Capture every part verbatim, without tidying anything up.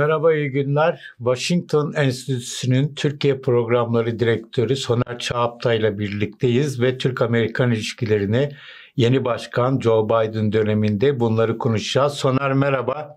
Merhaba, iyi günler. Washington Enstitüsü'nün Türkiye Programları Direktörü Soner Çağaptay ile birlikteyiz ve Türk-Amerikan ilişkilerini yeni başkan Joe Biden döneminde bunları konuşacağız. Soner merhaba.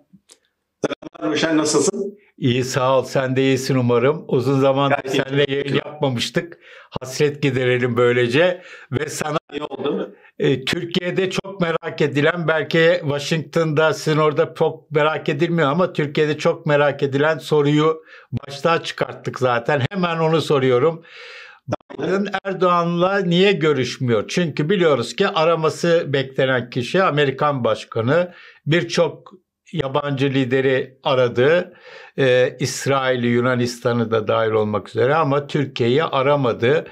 Merhaba Ruşen, nasılsın? İyi, sağ ol. Sen de iyisin umarım. Uzun zamandır Gerçekten. seninle yayın yapmamıştık. Hasret giderelim böylece. Ve sana iyi oldu. E, Türkiye'de çok merak edilen, belki Washington'da sizin orada çok merak edilmiyor ama Türkiye'de çok merak edilen soruyu başta çıkarttık zaten. Hemen onu soruyorum. Biden Erdoğan'la niye görüşmüyor? Çünkü biliyoruz ki araması beklenen kişi Amerikan Başkanı, birçok yabancı lideri aradı, ee, İsrail'i, Yunanistan'ı da dahil olmak üzere, ama Türkiye'yi aramadı.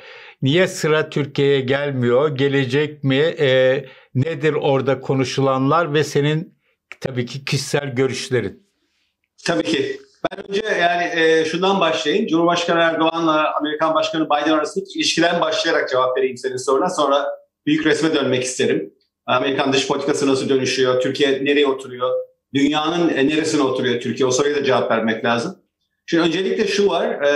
Niye sıra Türkiye'ye gelmiyor? Gelecek mi? Ee, nedir orada konuşulanlar ve senin tabii ki kişisel görüşlerin? Tabii ki. Ben önce yani e, şundan başlayayım. Cumhurbaşkanı Erdoğan'la Amerikan Başkanı Biden arasındaki ilişkiden başlayarak cevap vereyim senin soruna. Sonra büyük resme dönmek isterim. Amerikan dış politikası nasıl dönüşüyor? Türkiye nereye oturuyor? Dünyanın neresine oturuyor Türkiye? O soruya da cevap vermek lazım. Şimdi öncelikle şu var. E,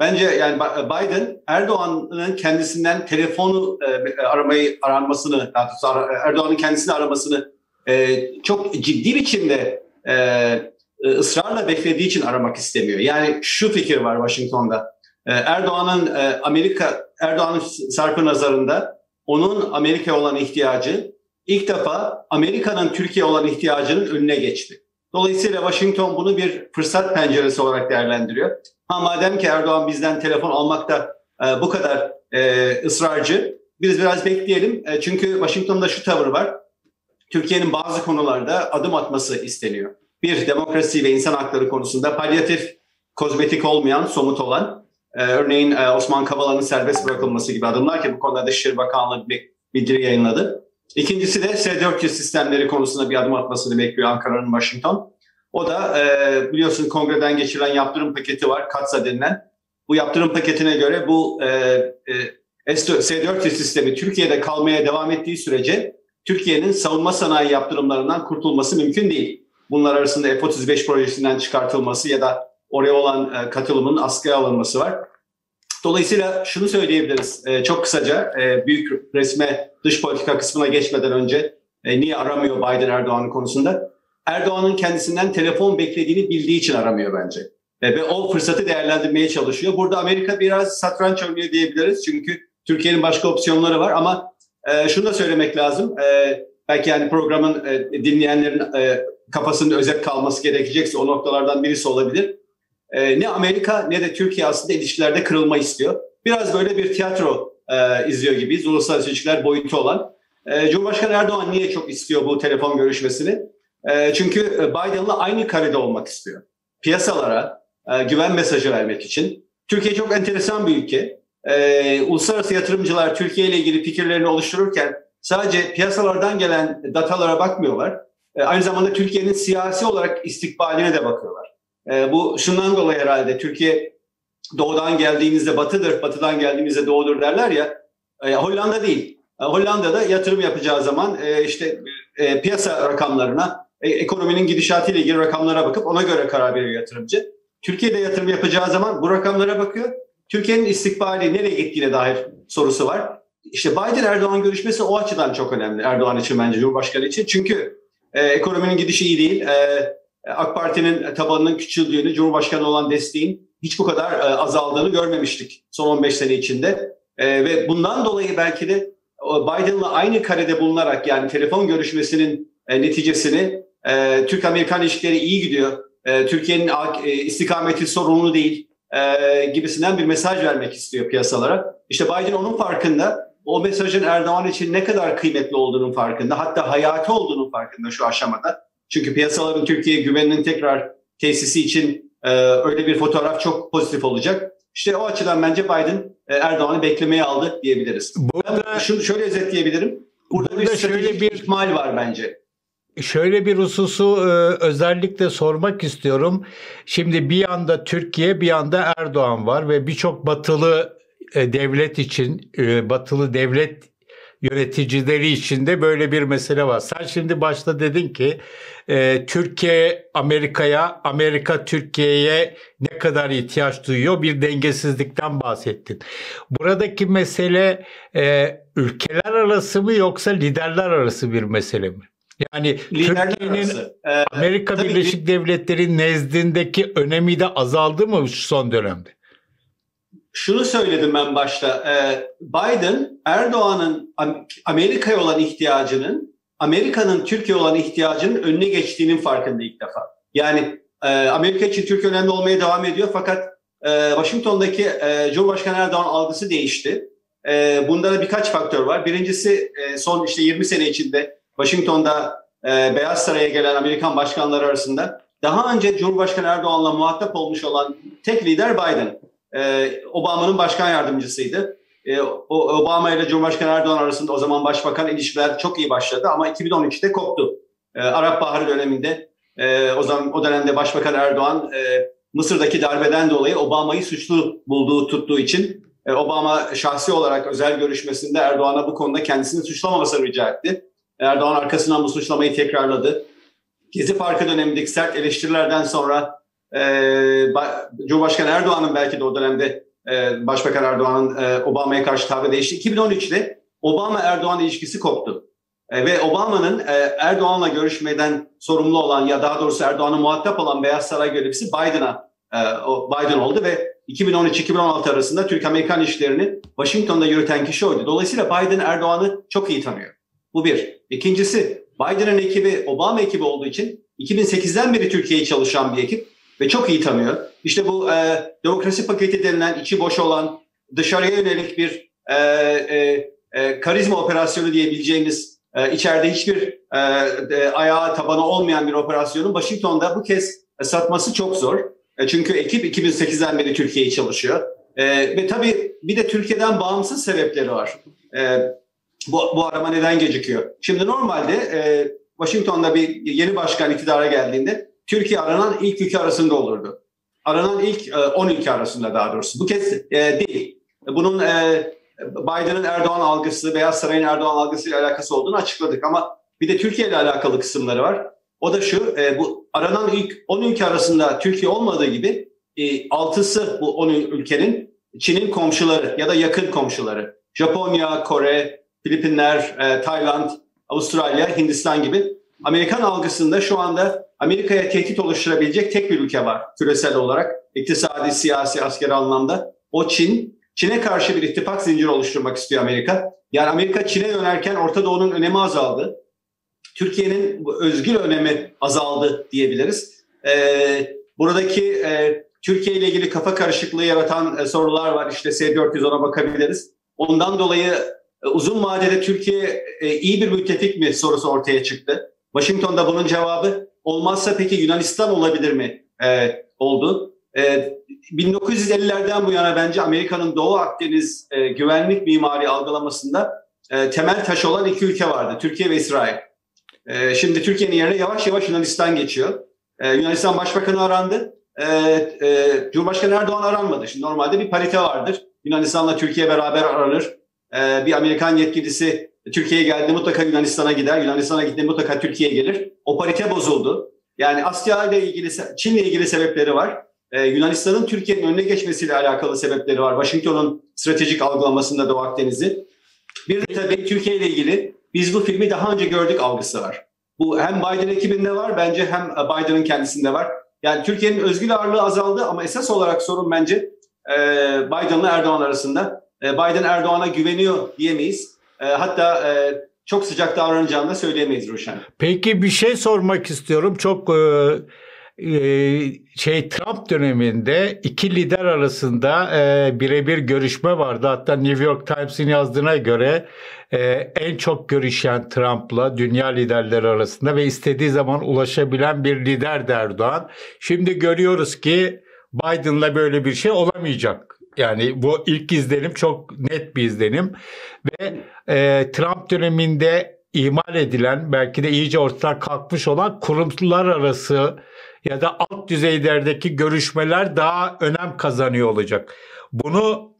bence yani Biden Erdoğan'ın kendisinden telefonu e, aramayı aranmasını, Erdoğan'ın kendisini aramasını e, çok ciddi biçimde e, ısrarla beklediği için aramak istemiyor. Yani şu fikir var Washington'da. Erdoğan'ın Amerika Erdoğan'ın sarfı nazarında onun Amerika'ya olan ihtiyacı ilk defa Amerika'nın Türkiye'ye olan ihtiyacının önüne geçti. Dolayısıyla Washington bunu bir fırsat penceresi olarak değerlendiriyor. Ha, madem ki Erdoğan bizden telefon almakta bu kadar ısrarcı, biz biraz bekleyelim. Çünkü Washington'da şu tavır var. Türkiye'nin bazı konularda adım atması isteniyor. Bir, demokrasi ve insan hakları konusunda palyatif, kozmetik olmayan, somut olan, e, örneğin e, Osman Kavala'nın serbest bırakılması gibi adımlar ki bu konuda Dışişleri Bakanlığı bir bildiri yayınladı. İkincisi de S dört yüz sistemleri konusunda bir adım atmasını bekliyor Ankara'nın Washington. O da e, biliyorsun kongreden geçirilen yaptırım paketi var, CAATSA denilen. Bu yaptırım paketine göre bu e, e, S dört yüz sistemi Türkiye'de kalmaya devam ettiği sürece Türkiye'nin savunma sanayi yaptırımlarından kurtulması mümkün değil. Bunlar arasında F otuz beş projesinden çıkartılması ya da oraya olan katılımın askıya alınması var. Dolayısıyla şunu söyleyebiliriz çok kısaca, büyük resme, dış politika kısmına geçmeden önce, niye aramıyor Biden Erdoğan'ın konusunda? Erdoğan'ın kendisinden telefon beklediğini bildiği için aramıyor bence. Ve o fırsatı değerlendirmeye çalışıyor. Burada Amerika biraz satranç oynuyor diyebiliriz. Çünkü Türkiye'nin başka opsiyonları var ama şunu da söylemek lazım. Belki yani programın dinleyenlerin kafasının özet kalması gerekecekse o noktalardan birisi olabilir. Ee, ne Amerika ne de Türkiye aslında ilişkilerde kırılma istiyor. Biraz böyle bir tiyatro e, izliyor gibiyiz. Uluslararası ilişkiler boyutu olan. E, Cumhurbaşkanı Erdoğan niye çok istiyor bu telefon görüşmesini? E, çünkü Biden'la aynı karede olmak istiyor. Piyasalara e, güven mesajı vermek için. Türkiye çok enteresan bir ülke. E, uluslararası yatırımcılar Türkiye ile ilgili fikirlerini oluştururken sadece piyasalardan gelen datalara bakmıyorlar. Aynı zamanda Türkiye'nin siyasi olarak istikbaline de bakıyorlar. E, bu şundan dolayı herhalde, Türkiye doğudan geldiğinizde batıdır, batıdan geldiğinizde doğudur derler ya, e, Hollanda değil. E, Hollanda'da yatırım yapacağı zaman e, işte e, piyasa rakamlarına, e, ekonominin gidişatıyla ilgili rakamlara bakıp ona göre karar veriyor yatırımcı. Türkiye'de yatırım yapacağı zaman bu rakamlara bakıyor. Türkiye'nin istikbali nereye gittiğine dair sorusu var. İşte Biden-Erdoğan görüşmesi o açıdan çok önemli Erdoğan için, bence Cumhurbaşkanı için. Çünkü Ee, ekonominin gidişi iyi değil. Ee, AK Parti'nin tabanının küçüldüğünü, Cumhurbaşkanı olan desteğin hiç bu kadar e, azaldığını görmemiştik son on beş sene içinde. E, ve bundan dolayı belki de Biden'la aynı karede bulunarak, yani telefon görüşmesinin e, neticesini, e, Türk-Amerikan ilişkileri iyi gidiyor, e, Türkiye'nin e, istikameti sorunlu değil e, gibisinden bir mesaj vermek istiyor piyasalara. İşte Biden onun farkında. O mesajın Erdoğan için ne kadar kıymetli olduğunun farkında, hatta hayati olduğunun farkında şu aşamada. Çünkü piyasaların Türkiye'ye güveninin tekrar tesisi için e, öyle bir fotoğraf çok pozitif olacak. İşte o açıdan bence Biden e, Erdoğan'ı beklemeye aldı diyebiliriz. Burada, ben şunu şöyle özetleyebilirim. Burada, burada bir şöyle bir ihtimal var bence. Şöyle bir hususu özellikle sormak istiyorum. Şimdi bir yanda Türkiye, bir yanda Erdoğan var ve birçok batılı devlet için, batılı devlet yöneticileri içinde böyle bir mesele var. Sen şimdi başta dedin ki e, Türkiye Amerika'ya, Amerika Türkiye'ye ne kadar ihtiyaç duyuyor, bir dengesizlikten bahsettin. Buradaki mesele e, ülkeler arası mı yoksa liderler arası bir mesele mi? Yani Türkiye'nin ee, Amerika Birleşik ki, Devletleri nezdindeki önemi de azaldı mı şu son dönemde? Şunu söyledim ben başta. Ee, Biden, Erdoğan'ın Amerika'ya olan ihtiyacının, Amerika'nın Türkiye'ye olan ihtiyacının önüne geçtiğinin farkında ilk defa. Yani e, Amerika için Türkiye önemli olmaya devam ediyor fakat e, Washington'daki e, Cumhurbaşkanı Erdoğan algısı değişti. E, bunda da birkaç faktör var. Birincisi e, son işte yirmi sene içinde Washington'da e, Beyaz Saray'a gelen Amerikan başkanları arasında daha önce Cumhurbaşkanı Erdoğan'la muhatap olmuş olan tek lider Biden. E, Obama'nın başkan yardımcısıydı. E, o, Obama ile Cumhurbaşkanı Erdoğan arasında o zaman başbakan ilişkiler çok iyi başladı ama iki bin on üçte koptu. E, Arap Baharı döneminde e, o zaman o dönemde Başbakan Erdoğan e, Mısır'daki darbeden dolayı Obama'yı suçlu bulduğu tuttuğu için e, Obama şahsi olarak özel görüşmesinde Erdoğan'a bu konuda kendisini suçlamamasını rica etti. Erdoğan arkasından bu suçlamayı tekrarladı. Gezi Parkı dönemindeki sert eleştirilerden sonra e, Cumhurbaşkanı Erdoğan'ın belki de o dönemde e, Başbakan Erdoğan'ın e, Obama'ya karşı tavrı değişti. iki bin on üçte Obama-Erdoğan ilişkisi koptu. E, ve Obama'nın e, Erdoğan'la görüşmeden sorumlu olan ya daha doğrusu Erdoğan'ın muhatap olan Beyaz Saray görevlisi Biden'a e, Biden oldu ve iki bin on üç iki bin on altı arasında Türk-Amerikan ilişkilerini Washington'da yürüten kişi oydu. Dolayısıyla Biden Erdoğan'ı çok iyi tanıyor. Bu bir. İkincisi Biden'ın ekibi Obama ekibi olduğu için iki bin sekizden beri Türkiye'yi çalışan bir ekip ve çok iyi tanıyor. İşte bu e, demokrasi paketi denilen içi boş olan dışarıya yönelik bir e, e, e, karizma operasyonu diyebileceğimiz e, içeride hiçbir e, e, ayağı tabanı olmayan bir operasyonu Washington'da bu kez satması çok zor. E, çünkü ekip iki bin sekizden beri Türkiye'yi çalışıyor. E, ve tabii bir de Türkiye'den bağımsız sebepleri var. E, Bu, bu arama neden gecikiyor? Şimdi normalde e, Washington'da bir yeni başkan iktidara geldiğinde Türkiye aranan ilk ülke arasında olurdu. Aranan ilk e, on ülke arasında daha doğrusu. Bu kez e, değil. Bunun e, Biden'ın Erdoğan algısı, Beyaz Saray'ın Erdoğan algısıyla alakası olduğunu açıkladık. Ama bir de Türkiye ile alakalı kısımları var. O da şu, e, bu aranan ilk on ülke arasında Türkiye olmadığı gibi e, altısı bu on ülkenin Çin'in komşuları ya da yakın komşuları. Japonya, Kore, Filipinler, e, Tayland, Avustralya, Hindistan gibi. Amerikan algısında şu anda Amerika'ya tehdit oluşturabilecek tek bir ülke var küresel olarak. İktisadi, siyasi, askeri anlamda. O Çin. Çin'e karşı bir ittifak zinciri oluşturmak istiyor Amerika. Yani Amerika Çin'e dönerken Orta Doğu'nun önemi azaldı. Türkiye'nin özgür önemi azaldı diyebiliriz. E, buradaki e, Türkiye ile ilgili kafa karışıklığı yaratan e, sorular var. İşte S dört yüz ona bakabiliriz. Ondan dolayı uzun vadede Türkiye e, iyi bir müttefik mi sorusu ortaya çıktı. Washington'da bunun cevabı olmazsa peki Yunanistan olabilir mi e, oldu. E, bin dokuz yüz ellilerden bu yana bence Amerika'nın Doğu Akdeniz e, güvenlik mimari algılamasında e, temel taş olan iki ülke vardı. Türkiye ve İsrail. E, şimdi Türkiye'nin yerine yavaş yavaş Yunanistan geçiyor. E, Yunanistan Başbakanı arandı. E, e, Cumhurbaşkanı Erdoğan aranmadı. Şimdi normalde bir parite vardır. Yunanistan'la Türkiye beraber aranır. Bir Amerikan yetkilisi Türkiye'ye geldi mutlaka Yunanistan'a gider. Yunanistan'a gitti mutlaka Türkiye'ye gelir. O parite bozuldu. Yani Asya ile ilgili, Çin ile ilgili sebepleri var. Ee, Yunanistan'ın Türkiye'nin önüne geçmesiyle alakalı sebepleri var. Washington'un stratejik algılamasında Doğu Akdeniz'i. Bir de tabii Türkiye ile ilgili biz bu filmi daha önce gördük algısı var. Bu hem Biden ekibinde var bence hem Biden'ın kendisinde var. Yani Türkiye'nin özgür ağırlığı azaldı ama esas olarak sorun bence Biden'la Erdoğan arasında. Biden Erdoğan'a güveniyor diyemeyiz. Hatta çok sıcak davranacağını da söyleyemeyiz Ruşen. Peki bir şey sormak istiyorum. Çok şey Trump döneminde iki lider arasında birebir görüşme vardı. Hatta New York Times'in yazdığına göre en çok görüşen Trump'la dünya liderleri arasında ve istediği zaman ulaşabilen bir liderdi Erdoğan. Şimdi görüyoruz ki Biden'la böyle bir şey olamayacak. Yani bu ilk izlenim çok net bir izlenim ve e, Trump döneminde imal edilen belki de iyice ortadan kalkmış olan kurumlar arası ya da alt düzeylerdeki görüşmeler daha önem kazanıyor olacak. Bunu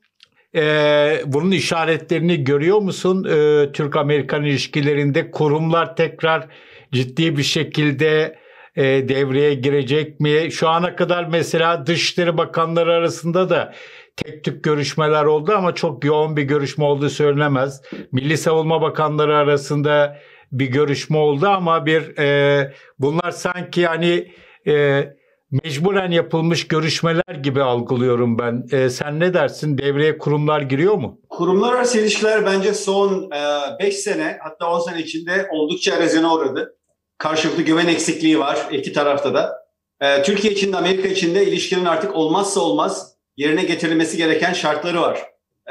Ee, bunun işaretlerini görüyor musun? Ee, Türk-Amerikan ilişkilerinde kurumlar tekrar ciddi bir şekilde e, devreye girecek mi? Şu ana kadar mesela Dışişleri Bakanları arasında da tek tük görüşmeler oldu ama çok yoğun bir görüşme olduğu söylenemez. Milli Savunma Bakanları arasında bir görüşme oldu ama bir e, bunlar sanki hani e, mecburen yapılmış görüşmeler gibi algılıyorum ben. E, sen ne dersin? Devreye kurumlar giriyor mu? Kurumlar arası ilişkiler bence son beş e, sene hatta on sene içinde oldukça erozyona uğradı. Karşılıklı güven eksikliği var iki tarafta da. E, Türkiye için de Amerika için de ilişkilerin artık olmazsa olmaz yerine getirilmesi gereken şartları var.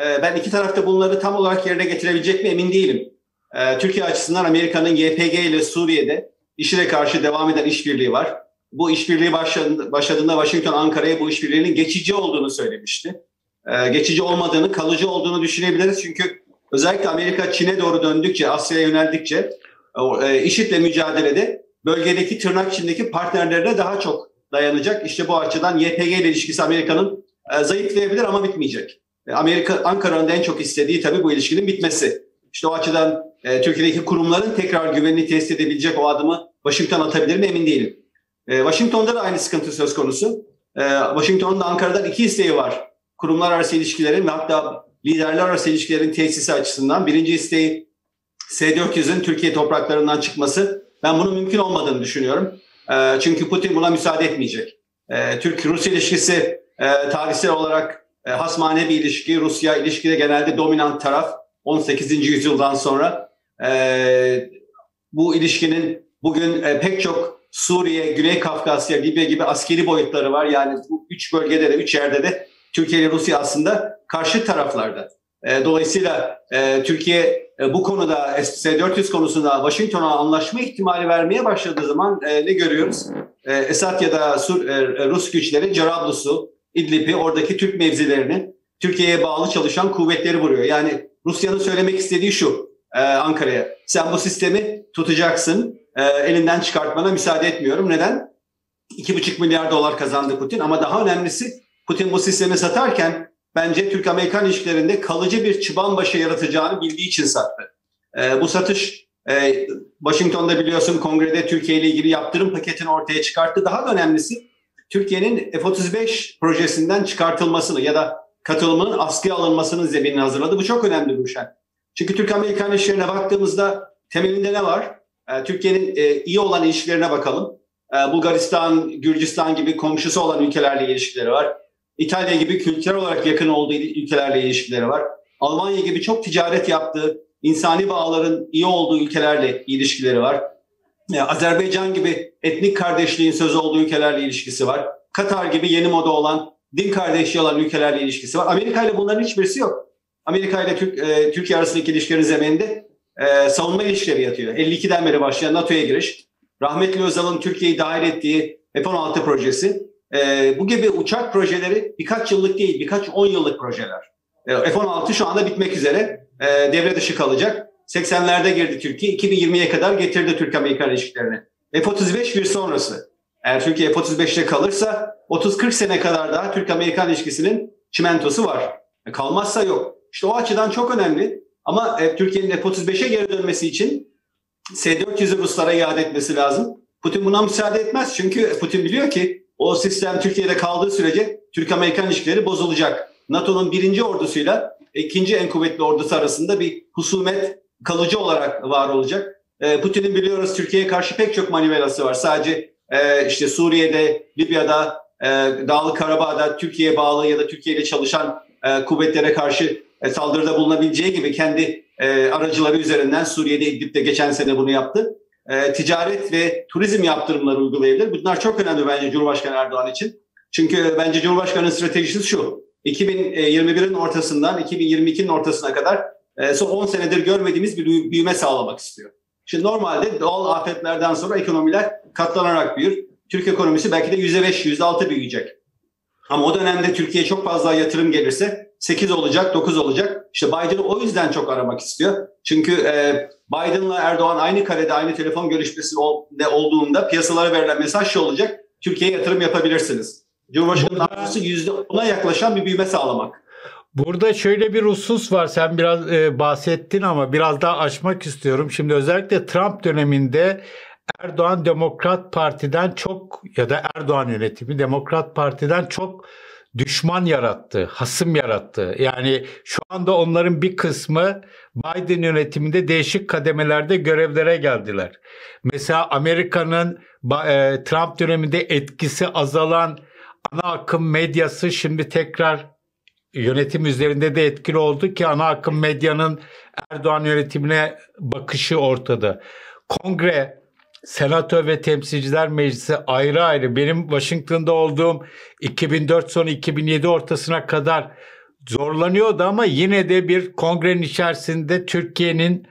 E, ben iki tarafta bunları tam olarak yerine getirebilecek mi emin değilim. E, Türkiye açısından Amerika'nın Y P G ile Suriye'de IŞİD'e karşı devam eden işbirliği var. Bu işbirliği başladığında Washington Ankara'ya bu işbirliğinin geçici olduğunu söylemişti. Ee, geçici olmadığını, kalıcı olduğunu düşünebiliriz. Çünkü özellikle Amerika Çin'e doğru döndükçe, Asya'ya yöneldikçe e, IŞİD'le mücadelede bölgedeki tırnak içindeki partnerlerine daha çok dayanacak. İşte bu açıdan Y P G ile ilişkisi Amerika'nın e, zayıflayabilir ama bitmeyecek. E, Amerika Ankara'nın en çok istediği tabii bu ilişkinin bitmesi. İşte o açıdan e, Türkiye'deki kurumların tekrar güvenini tesis edebilecek o adımı Washington atabilir mi emin değilim. Washington'da da aynı sıkıntı söz konusu. Washington'un da Ankara'dan iki isteği var. Kurumlar arası ilişkilerin ve hatta liderler arası ilişkilerin tesisi açısından. Birinci isteği S dört yüzün Türkiye topraklarından çıkması. Ben bunun mümkün olmadığını düşünüyorum. Çünkü Putin buna müsaade etmeyecek. Türk-Rus ilişkisi tarihsel olarak hasmane bir ilişki. Rusya ilişkide genelde dominant taraf on sekizinci yüzyıldan sonra. Bu ilişkinin bugün pek çok Suriye, Güney Kafkasya, Libya gibi askeri boyutları var. Yani bu üç bölgede de, üç yerde de Türkiye ile Rusya aslında karşı taraflarda. Dolayısıyla Türkiye bu konuda S dört yüz konusunda Washington'a anlaşma ihtimali vermeye başladığı zaman ne görüyoruz? Esad ya da Rus güçleri Cerablus'u, İdlib'i, oradaki Türk mevzilerini, Türkiye'ye bağlı çalışan kuvvetleri vuruyor. Yani Rusya'nın söylemek istediği şu Ankara'ya. Sen bu sistemi tutacaksın. Elinden çıkartmana müsaade etmiyorum. Neden? iki buçuk milyar dolar kazandı Putin ama daha önemlisi Putin bu sistemi satarken bence Türk-Amerikan ilişkilerinde kalıcı bir çıban başı yaratacağını bildiği için sattı. Bu satış Washington'da biliyorsun kongrede Türkiye ile ilgili yaptırım paketini ortaya çıkarttı. Daha da önemlisi Türkiye'nin F otuz beş projesinden çıkartılmasını ya da katılımının askıya alınmasının zeminini hazırladı. Bu çok önemli Ruşen. Çünkü Türk-Amerikan ilişkilerine baktığımızda temelinde ne var? Türkiye'nin iyi olan ilişkilerine bakalım. Bulgaristan, Gürcistan gibi komşusu olan ülkelerle ilişkileri var. İtalya gibi kültürel olarak yakın olduğu ülkelerle ilişkileri var. Almanya gibi çok ticaret yaptığı, insani bağların iyi olduğu ülkelerle ilişkileri var. Azerbaycan gibi etnik kardeşliğin sözü olduğu ülkelerle ilişkisi var. Katar gibi yeni moda olan, din kardeşliği olan ülkelerle ilişkisi var. Amerika ile bunların hiçbirisi yok. Amerika ile Türk, e, Türkiye arasındaki ilişkilerin zemininde Ee, savunma ilişkileri yatıyor. elli ikiden beri başlayan NATO'ya giriş, rahmetli Özal'ın Türkiye'yi dahil ettiği F on altı projesi, ee, bu gibi uçak projeleri birkaç yıllık değil, birkaç on yıllık projeler. Ee, F on altı şu anda bitmek üzere, ee, devre dışı kalacak. seksenlerde girdi Türkiye, iki bin yirmiye kadar getirdi Türk-Amerikan ilişkilerini. F otuz beş bir sonrası. Eğer Türkiye F otuz beşte kalırsa otuz kırk sene kadar daha Türk-Amerikan ilişkisinin çimentosu var. E, kalmazsa yok. İşte o açıdan çok önemli. Ama Türkiye'nin F otuz beşe geri dönmesi için S dört yüzü Ruslara iade etmesi lazım. Putin buna müsaade etmez. Çünkü Putin biliyor ki o sistem Türkiye'de kaldığı sürece Türk-Amerikan ilişkileri bozulacak. NATO'nun birinci ordusuyla ikinci en kuvvetli ordusu arasında bir husumet kalıcı olarak var olacak. Putin'in biliyoruz Türkiye'ye karşı pek çok manivelası var. Sadece işte Suriye'de, Libya'da, Dağlık Karabağ'da Türkiye'ye bağlı ya da Türkiye ile çalışan kuvvetlere karşı saldırıda bulunabileceği gibi kendi e, aracıları üzerinden Suriye'de, İdlib'de geçen sene bunu yaptı. E, ticaret ve turizm yaptırımları uygulayabilir. Bunlar çok önemli bence Cumhurbaşkanı Erdoğan için. Çünkü bence Cumhurbaşkanı'nın stratejisi şu. iki bin yirmi birin ortasından iki bin yirmi ikinin ortasına kadar e, son on senedir görmediğimiz bir büyüme sağlamak istiyor. Şimdi normalde doğal afetlerden sonra ekonomiler katlanarak büyür. Türk ekonomisi belki de yüzde beş, yüzde altı büyüyecek. Ama o dönemde Türkiye'ye çok fazla yatırım gelirse sekiz olacak, dokuz olacak. İşte Biden'ı o yüzden çok aramak istiyor. Çünkü e, Biden'la Erdoğan aynı karede, aynı telefon görüşmesi olduğunda piyasalara verilen mesaj şu olacak. Türkiye'ye yatırım yapabilirsiniz. Cumhurbaşkanı'nın arzusu yüzde ona yaklaşan bir büyüme sağlamak. Burada şöyle bir husus var. Sen biraz e, bahsettin ama biraz daha açmak istiyorum. Şimdi özellikle Trump döneminde Erdoğan Demokrat Parti'den çok ya da Erdoğan yönetimi Demokrat Parti'den çok düşman yarattı, hasım yarattı. Yani şu anda onların bir kısmı Biden yönetiminde değişik kademelerde görevlere geldiler. Mesela Amerika'nın e, Trump döneminde etkisi azalan ana akım medyası şimdi tekrar yönetim üzerinde de etkili oldu ki ana akım medyanın Erdoğan yönetimine bakışı ortada. Kongre, Senato ve Temsilciler Meclisi ayrı ayrı. Benim Washington'da olduğum iki bin dört sonu iki bin yedi ortasına kadar zorlanıyordu ama yine de bir kongrenin içerisinde Türkiye'nin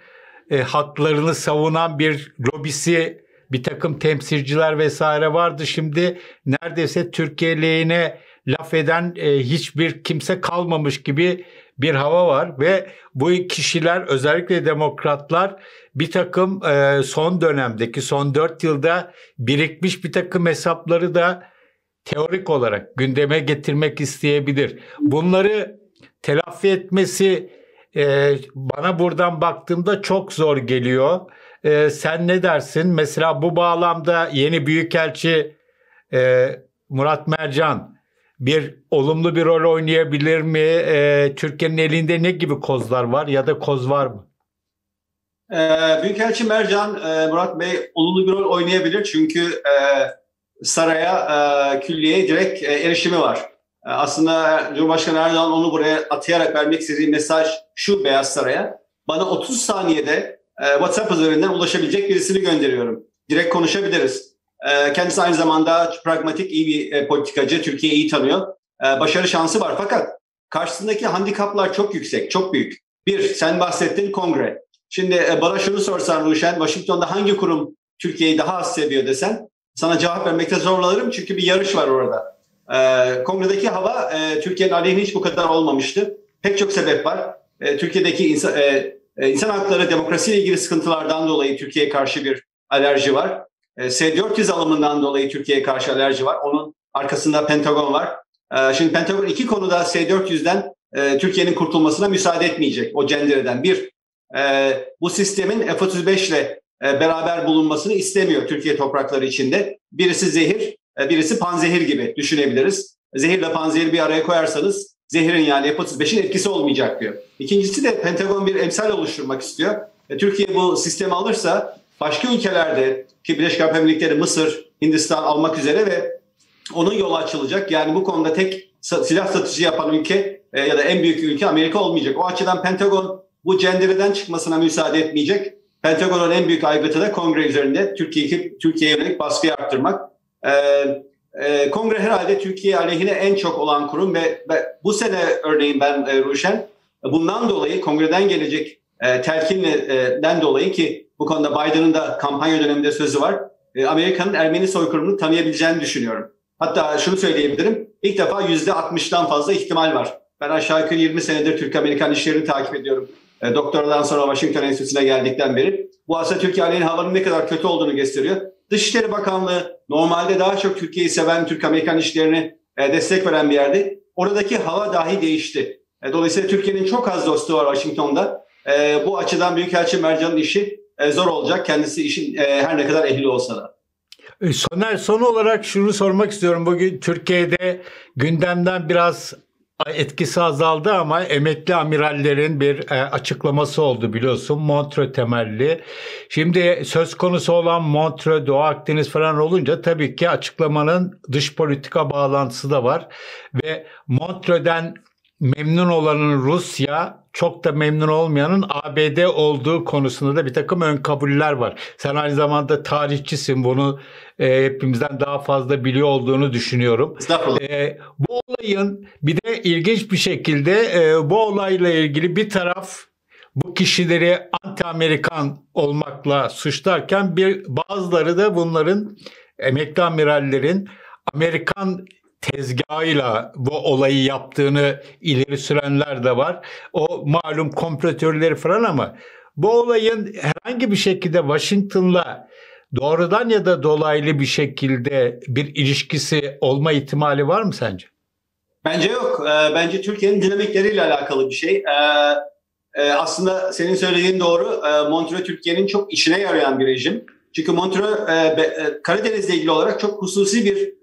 e, haklarını savunan bir lobisi, bir takım temsilciler vesaire vardı. Şimdi neredeyse Türkiye lehine laf eden e, hiçbir kimse kalmamış gibi bir hava var ve bu kişiler özellikle demokratlar bir takım e, son dönemdeki son dört yılda birikmiş bir takım hesapları da teorik olarak gündeme getirmek isteyebilir. Bunları telafi etmesi e, bana buradan baktığımda çok zor geliyor. E, sen ne dersin? Mesela bu bağlamda yeni Büyükelçi e, Murat Mercan bir olumlu bir rol oynayabilir mi? E, Türkiye'nin elinde ne gibi kozlar var ya da koz var mı? E, Büyükelçi Mercan, e, Murat Bey olumlu bir rol oynayabilir çünkü e, saraya, e, külliyeye direkt e, erişimi var. E, aslında Cumhurbaşkanı Erdoğan onu buraya atayarak vermek istediği mesaj şu: Beyaz Saray'a bana otuz saniyede e, WhatsApp üzerinden ulaşabilecek birisini gönderiyorum. Direkt konuşabiliriz. Kendisi aynı zamanda pragmatik, iyi bir politikacı, Türkiye'yi iyi tanıyor. Başarı şansı var fakat karşısındaki handikaplar çok yüksek, çok büyük. Bir, sen bahsettin kongre. Şimdi bana şunu sorsan Ruşen, Washington'da hangi kurum Türkiye'yi daha az seviyor desen, sana cevap vermekte zorlanırım çünkü bir yarış var orada. Kongredeki hava Türkiye'nin aleyhine hiç bu kadar olmamıştı. Pek çok sebep var. Türkiye'deki insan, insan hakları, demokrasiyle ilgili sıkıntılardan dolayı Türkiye'ye karşı bir alerji var. S dört yüz alımından dolayı Türkiye'ye karşı alerji var. Onun arkasında Pentagon var. Şimdi Pentagon iki konuda S dört yüzden Türkiye'nin kurtulmasına müsaade etmeyecek o cendereden. Bir, bu sistemin F otuz beş ile beraber bulunmasını istemiyor Türkiye toprakları içinde. Birisi zehir, birisi panzehir gibi düşünebiliriz. Zehirle panzehir bir araya koyarsanız zehirin yani F otuz beşin etkisi olmayacak diyor. İkincisi de Pentagon bir emsal oluşturmak istiyor. Türkiye bu sistemi alırsa başka ülkelerde ki Birleşik Arap Emirlikleri, Mısır, Hindistan almak üzere ve onun yolu açılacak. Yani bu konuda tek silah satışı yapan ülke e, ya da en büyük ülke Amerika olmayacak. O açıdan Pentagon bu cendereden çıkmasına müsaade etmeyecek. Pentagon'un en büyük aygıtı da kongre üzerinde Türkiye'ye Türkiye yönelik baskıyı arttırmak. E, e, kongre herhalde Türkiye aleyhine en çok olan kurum ve, ve bu sene örneğin ben e, Ruşen bundan dolayı kongreden gelecek e, telkinden dolayı ki bu konuda Biden'ın da kampanya döneminde sözü var. Amerika'nın Ermeni soykırımını tanıyabileceğini düşünüyorum. Hatta şunu söyleyebilirim. İlk defa yüzde altmıştan fazla ihtimal var. Ben aşağı yukarı yirmi senedir Türk-Amerikan işlerini takip ediyorum. Doktoradan sonra Washington Enstitüsü'ne geldikten beri. Bu aslında Türkiye aleyhine havanın ne kadar kötü olduğunu gösteriyor. Dışişleri Bakanlığı normalde daha çok Türkiye'yi seven, Türk-Amerikan işlerine destek veren bir yerdi. Oradaki hava dahi değişti. Dolayısıyla Türkiye'nin çok az dostu var Washington'da. Bu açıdan Büyükelçi Mercan'ın işi zor olacak, kendisi işin her ne kadar ehli olsa da. Soner, son olarak şunu sormak istiyorum. Bugün Türkiye'de gündemden biraz etkisi azaldı ama emekli amirallerin bir açıklaması oldu biliyorsun. Montrö temelli. Şimdi söz konusu olan Montrö, Doğu Akdeniz falan olunca tabii ki açıklamanın dış politika bağlantısı da var. Ve Montrö'den memnun olanın Rusya, çok da memnun olmayanın A B D olduğu konusunda da bir takım ön kabuller var. Sen aynı zamanda tarihçisin, bunu e, hepimizden daha fazla biliyor olduğunu düşünüyorum. E, bu olayın bir de ilginç bir şekilde e, bu olayla ilgili bir taraf bu kişileri anti-Amerikan olmakla suçlarken bir bazıları da bunların emekli amirallerin Amerikan tezgahıyla bu olayı yaptığını ileri sürenler de var. O malum komplo teorileri falan ama bu olayın herhangi bir şekilde Washington'la doğrudan ya da dolaylı bir şekilde bir ilişkisi olma ihtimali var mı sence? Bence yok. Bence Türkiye'nin dinamikleriyle alakalı bir şey. Aslında senin söylediğin doğru. Montrö Türkiye'nin çok işine yarayan bir rejim. Çünkü Montrö Karadeniz'le ilgili olarak çok hususi bir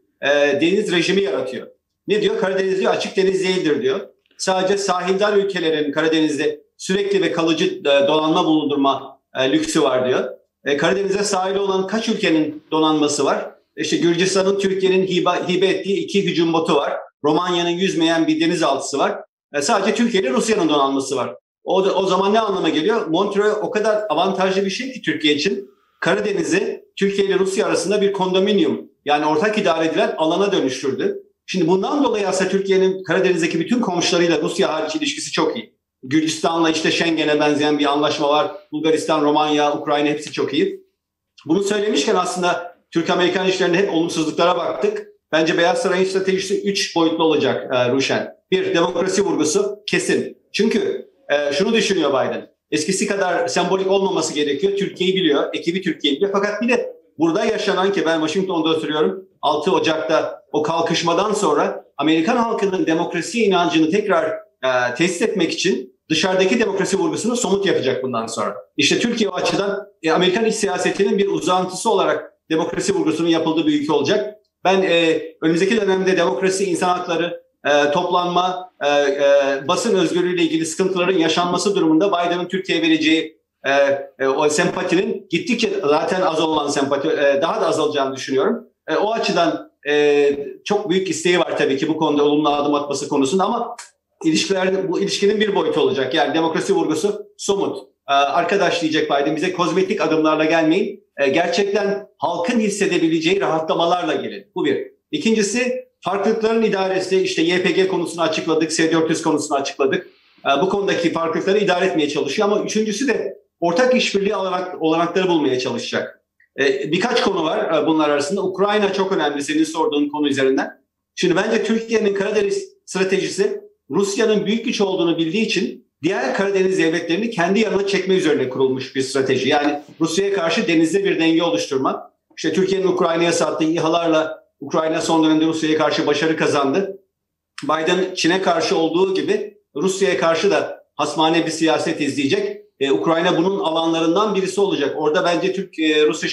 deniz rejimi yaratıyor. Ne diyor? Karadeniz diyor açık deniz değildir diyor. Sadece sahildar ülkelerin Karadeniz'de sürekli ve kalıcı donanma bulundurma lüksü var diyor. Karadeniz'e sahili olan kaç ülkenin donanması var? İşte Gürcistan'ın Türkiye'nin hibe, hibe ettiği iki hücum botu var. Romanya'nın yüzmeyen bir denizaltısı var. E sadece Türkiye'nin Rusya'nın donanması var. O, da, o zaman ne anlama geliyor? Montrö o kadar avantajlı bir şey ki Türkiye için. Karadeniz'i Türkiye ile Rusya arasında bir kondominium, yani ortak idare edilen alana dönüştürdü. Şimdi bundan dolayı aslında Türkiye'nin Karadeniz'deki bütün komşularıyla Rusya hariç ilişkisi çok iyi. Gürcistan'la işte Schengen'e benzeyen bir anlaşma var. Bulgaristan, Romanya, Ukrayna hepsi çok iyi. Bunu söylemişken aslında Türk-Amerikan işlerinde hep olumsuzluklara baktık. Bence Beyaz Saray'ın stratejisi üç boyutlu olacak e, Ruşen. Bir, demokrasi vurgusu kesin. Çünkü e, şunu düşünüyor Biden. Eskisi kadar sembolik olmaması gerekiyor. Türkiye'yi biliyor, ekibi Türkiye'yi biliyor. Fakat bir de burada yaşanan ki ben Washington'da oturuyorum. altı Ocak'ta o kalkışmadan sonra Amerikan halkının demokrasi inancını tekrar e, tesis etmek için dışarıdaki demokrasi vurgusunu somut yapacak bundan sonra. İşte Türkiye o açıdan e, Amerikan iç siyasetinin bir uzantısı olarak demokrasi vurgusunun yapıldığı bir ülke olacak. Ben e, önümüzdeki dönemde demokrasi, insan hakları, e, toplanma, e, e, basın özgürlüğüyle ilgili sıkıntıların yaşanması durumunda Biden'ın Türkiye'ye vereceği e, e, o sempatinin gittikçe zaten az olan sempati e, daha da azalacağını düşünüyorum. E, o açıdan e, çok büyük isteği var tabii ki bu konuda olumlu adım atması konusunda ama ilişkilerde bu ilişkinin bir boyutu olacak. Yani demokrasi vurgusu somut. E, arkadaş diyecek Biden bize kozmetik adımlarla gelmeyin. Gerçekten halkın hissedebileceği rahatlamalarla gelin. Bu bir. İkincisi farklılıkların idaresi. İşte Y P G konusunu açıkladık, S dört yüz konusunu açıkladık. Bu konudaki farklılıkları idare etmeye çalışıyor ama üçüncüsü de ortak işbirliği olarak olanakları bulmaya çalışacak. Birkaç konu var bunlar arasında. Ukrayna çok önemli senin sorduğun konu üzerinden. Şimdi bence Türkiye'nin Karadeniz stratejisi Rusya'nın büyük güç olduğunu bildiği için diğer Karadeniz devletlerini kendi yanına çekme üzerine kurulmuş bir strateji. Yani Rusya'ya karşı denizde bir denge oluşturmak. İşte Türkiye'nin Ukrayna'ya sattığı İHA'larla Ukrayna son dönemde Rusya'ya karşı başarı kazandı. Biden Çin'e karşı olduğu gibi Rusya'ya karşı da hasmane bir siyaset izleyecek. Ee, Ukrayna bunun alanlarından birisi olacak. Orada bence Türk e, Rusya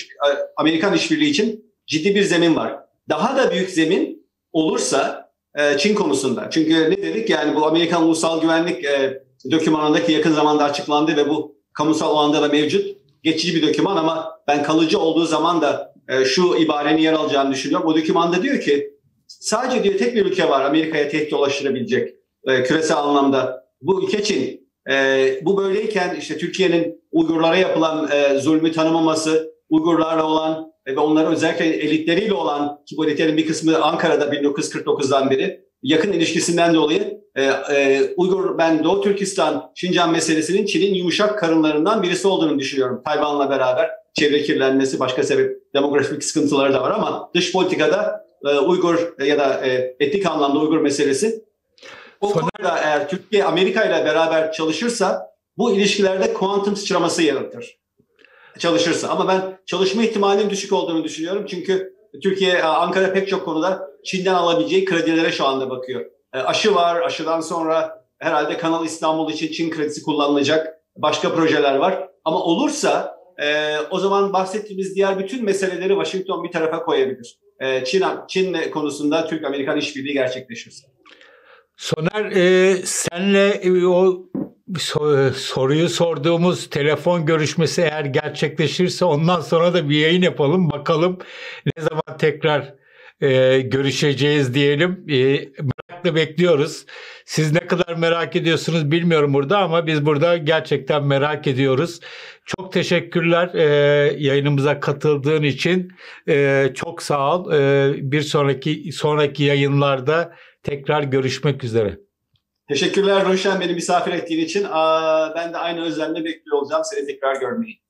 Amerikan işbirliği için ciddi bir zemin var. Daha da büyük zemin olursa e, Çin konusunda. Çünkü ne dedik yani bu Amerikan Ulusal Güvenlik e, dokümanındaki yakın zamanda açıklandı ve bu kamusal alanda da mevcut geçici bir doküman ama ben kalıcı olduğu zaman da e, şu ibarenin yer alacağını düşünüyorum. O dokümanda diyor ki sadece diyor tek bir ülke var Amerika'ya tehdit ulaştırabilecek e, küresel anlamda. Bu ülke Çin. E, bu böyleyken işte Türkiye'nin Uygurlara yapılan e, zulmü tanımaması, Uygurlarla olan e, ve onların özellikle elitleriyle olan ki bu elitlerin bir kısmı Ankara'da bin dokuz yüz kırk dokuzdan beri yakın ilişkisinden dolayı e, e, Uygur, ben Doğu Türkistan, Şincan meselesinin Çin'in yumuşak karınlarından birisi olduğunu düşünüyorum. Tayvan'la beraber çevre kirlenmesi, başka sebep demografik sıkıntıları da var ama dış politikada e, Uygur ya da e, etnik anlamda Uygur meselesi o Soner... konuda eğer Türkiye Amerika ile beraber çalışırsa bu ilişkilerde kuantum sıçraması yaratır. Çalışırsa ama ben çalışma ihtimalinin düşük olduğunu düşünüyorum çünkü Türkiye, Ankara pek çok konuda Çin'den alabileceği kredilere şu anda bakıyor. E, aşı var, aşıdan sonra herhalde Kanal İstanbul için Çin kredisi kullanılacak. Başka projeler var. Ama olursa e, o zaman bahsettiğimiz diğer bütün meseleleri Washington bir tarafa koyabilir. E, Çin, Çin konusunda Türk-Amerikan işbirliği gerçekleşirse. Soner, e, senle e, o soruyu sorduğumuz telefon görüşmesi eğer gerçekleşirse ondan sonra da bir yayın yapalım. Bakalım ne zaman tekrar e, görüşeceğiz diyelim. E, merakla bekliyoruz. Siz ne kadar merak ediyorsunuz bilmiyorum burada ama biz burada gerçekten merak ediyoruz. Çok teşekkürler e, yayınımıza katıldığın için. E, çok sağ ol. E, bir sonraki sonraki yayınlarda tekrar görüşmek üzere. Teşekkürler Ruşen beni misafir ettiğin için. Aa, ben de aynı özlemle bekliyor olacağım seni tekrar görmeyi.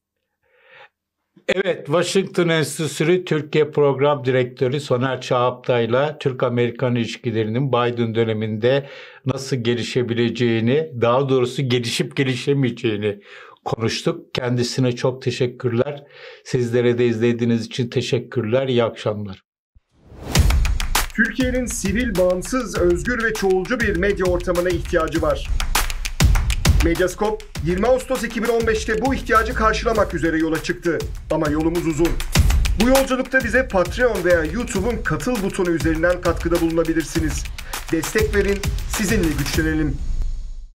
Evet, Washington Enstitüsü Türkiye Program Direktörü Soner Çağaptay'la Türk-Amerikan ilişkilerinin Biden döneminde nasıl gelişebileceğini, daha doğrusu gelişip gelişemeyeceğini konuştuk. Kendisine çok teşekkürler. Sizlere de izlediğiniz için teşekkürler. İyi akşamlar. Türkiye'nin sivil, bağımsız, özgür ve çoğulcu bir medya ortamına ihtiyacı var. Medyaskop, yirmi Ağustos iki bin on beş'te bu ihtiyacı karşılamak üzere yola çıktı. Ama yolumuz uzun. Bu yolculukta bize Patreon veya YouTube'un katıl butonu üzerinden katkıda bulunabilirsiniz. Destek verin, sizinle güçlenelim.